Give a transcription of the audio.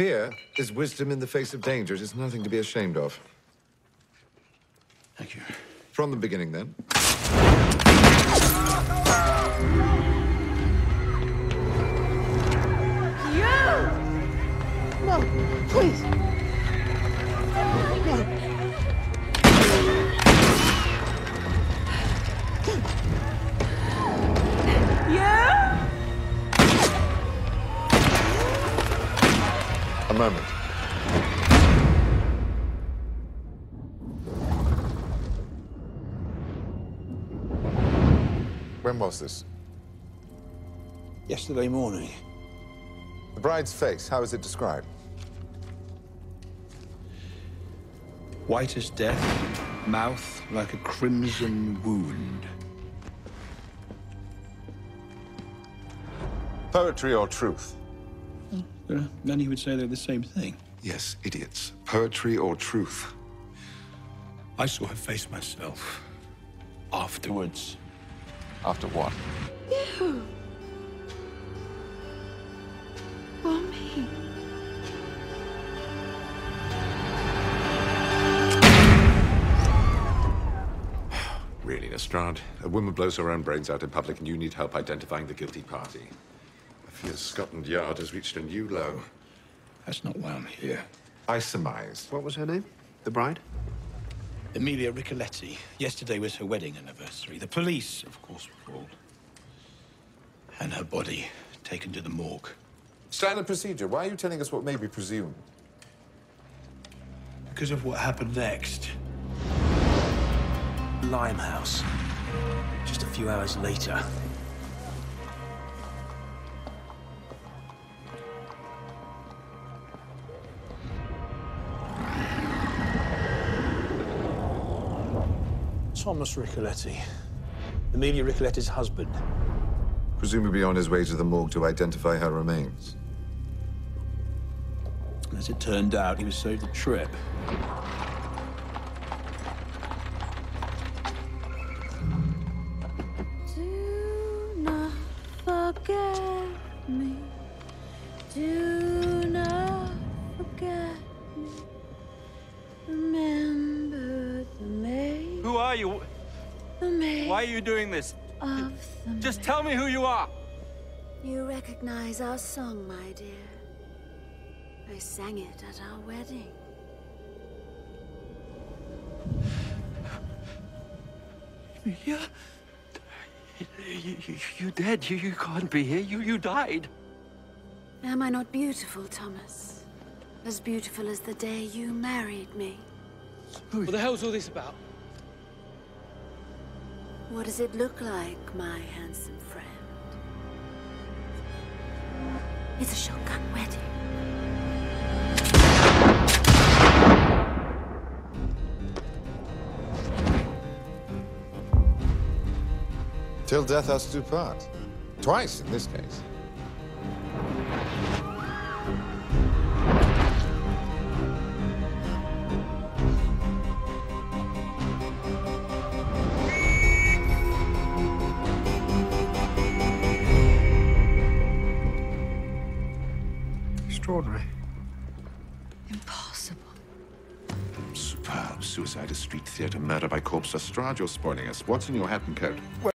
Fear is wisdom in the face of dangers. It's nothing to be ashamed of. Thank you. From the beginning, then. You! No, please. No. You? A moment. When was this? Yesterday morning. The bride's face, how is it described? White as death, mouth like a crimson wound. Poetry or truth? Then he would say they're the same thing. Yes, idiots. Poetry or truth? I saw her face myself. Afterwards. After what? You! For me. Really, Lestrade? A woman blows her own brains out in public and you need help identifying the guilty party. Scotland Yard has reached a new low. That's not why I'm here. I surmise. What was her name? The bride? Emelia Ricoletti. Yesterday was her wedding anniversary. The police, of course, were called. And her body taken to the morgue. Standard procedure. Why are you telling us what may be presumed? Because of what happened next. Limehouse. Just a few hours later. Thomas Ricoletti, Emelia Ricoletti's husband. Presumably on his way to the morgue to identify her remains. As it turned out, he was saved the trip. Do not forget me. Do not forget me. Remember. Who are you? Why are you doing this? Just tell me who you are. You recognize our song, my dear. I sang it at our wedding. Yeah. You're dead. You can't be here. You died. Am I not beautiful, Thomas? As beautiful as the day you married me. What the hell's all this about? What does it look like, my handsome friend? It's a shotgun wedding. Till death us do part. Twice, in this case. Extraordinary. Impossible. Superb. Suicide, a street theater, murder by corpse. Lestrade, you're spoiling us. What's in your hat and coat? Well